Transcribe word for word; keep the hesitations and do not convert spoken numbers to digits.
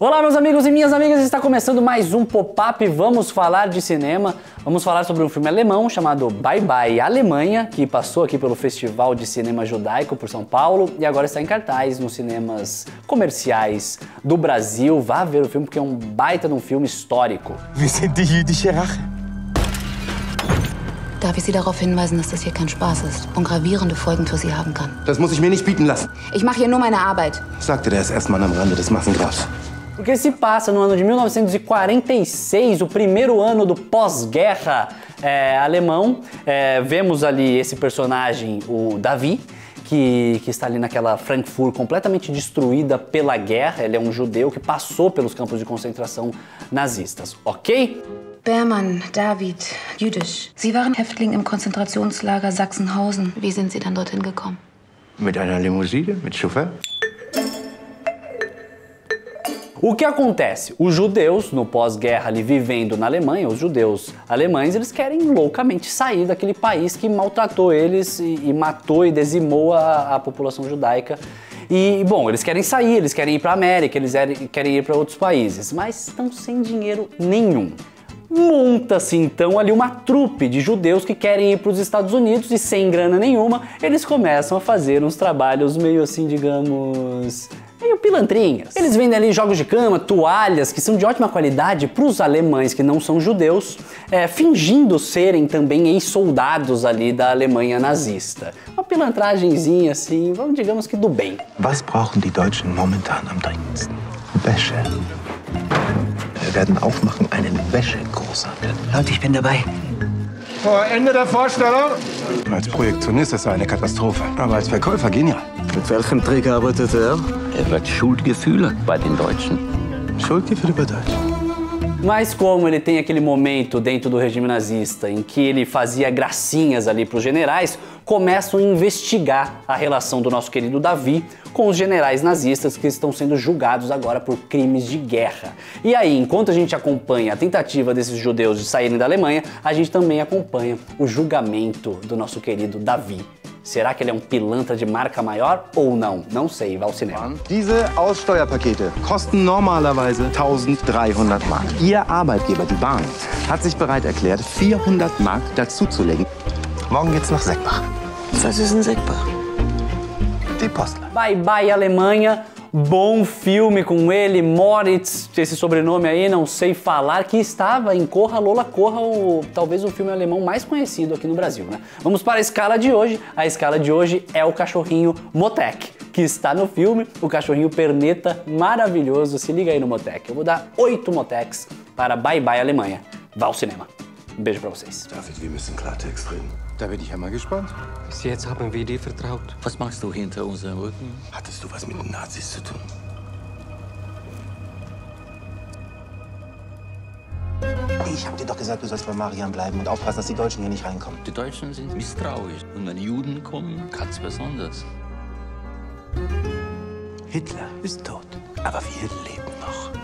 Olá meus amigos e minhas amigas, está começando mais um pop-up, vamos falar de cinema, vamos falar sobre um filme alemão chamado Bye Bye Alemanha, que passou aqui pelo Festival de Cinema Judaico por São Paulo e agora está em cartaz nos cinemas comerciais do Brasil. Vá ver o filme porque é um baita de um filme histórico. Wir sind die jüdische Rache. Darf ich Sie darauf hinweisen, dass das hier kein Spaß ist und gravierende Folgen für Sie haben kann? Das muss ich mir nicht bieten lassen. Ich mache hier nur meine Arbeit. Sagte der S S-Mann am Rande des Massengrabs. Porque se passa no ano de mil novecentos e quarenta e seis, o primeiro ano do pós-guerra é, alemão. É, vemos ali esse personagem, o Davi, que, que está ali naquela Frankfurt completamente destruída pela guerra. Ele é um judeu que passou pelos campos de concentração nazistas, ok? Bermann, David, jüdisch. Sie waren Häftling im Konzentrationslager Sachsenhausen. Wie sind Sie dann dorthin gekommen? Mit einer Limousine, mit Chauffeur. O que acontece? Os judeus, no pós-guerra ali vivendo na Alemanha, os judeus alemães, eles querem loucamente sair daquele país que maltratou eles e, e matou e dizimou a, a população judaica. E, bom, eles querem sair, eles querem ir para a América, eles querem ir para outros países, mas estão sem dinheiro nenhum. Monta-se então ali uma trupe de judeus que querem ir para os Estados Unidos e sem grana nenhuma, eles começam a fazer uns trabalhos meio assim, digamos... meio pilantrinhas. Eles vendem ali jogos de cama, toalhas, que são de ótima qualidade para os alemães que não são judeus, é, fingindo serem também ex-soldados ali da Alemanha nazista. Uma pilantragenzinha assim, vamos digamos que do bem. Was brauchen die Deutschen momentan am dringendsten? Wäsche. Wir werden aufmachen einen Wäschegroßhandel. Leute, ich bin dabei. Vor Ende der Vorstellung. Als Projektionist ist er eine Katastrophe, aber als Verkäufer genial. Mit welchem Trick arbeitet er? Er wird Schuldgefühle bei den Deutschen. Schuldgefühle bei Deutschen. Mas como ele tem aquele momento dentro do regime nazista em que ele fazia gracinhas ali para os generais, começam a investigar a relação do nosso querido Davi com os generais nazistas que estão sendo julgados agora por crimes de guerra. E aí, enquanto a gente acompanha a tentativa desses judeus de saírem da Alemanha, a gente também acompanha o julgamento do nosso querido Davi. Será que ele é um pilantra de marca maior ou não? Não sei, vá ao cinema. Diese Aussteuerpakete kosten normalerweise tausenddreihundert Mark. Ihr Arbeitgeber, die Bahn, hat sich bereit erklärt, vierhundert Mark dazuzulegen. Morgen geht's nach Seckbach. Was ist in Seckbach? Die Postler. Bye Bye Alemanha. Bom filme com ele, Moritz, esse sobrenome aí, não sei falar, que estava em Corra Lola Corra, o, talvez o filme alemão mais conhecido aqui no Brasil, né? Vamos para a escala de hoje. A escala de hoje é o cachorrinho Motek, que está no filme, o cachorrinho perneta maravilhoso. Se liga aí no Motek. Eu vou dar oito Moteks para Bye Bye Alemanha. Vá ao cinema. Um beijo para vocês. David, wir müssen Klartext reden. Da bin ich ja mal gespannt. Bis jetzt haben wir dir vertraut. Was machst du hinter unserem Rücken? Hattest du was mit den Nazis zu tun? Ich hab dir doch gesagt, du sollst bei Marian bleiben und aufpassen, dass die Deutschen hier nicht reinkommen. Die Deutschen sind misstrauisch. Und wenn Juden kommen, kann's besonders. Hitler ist tot, aber wir leben noch.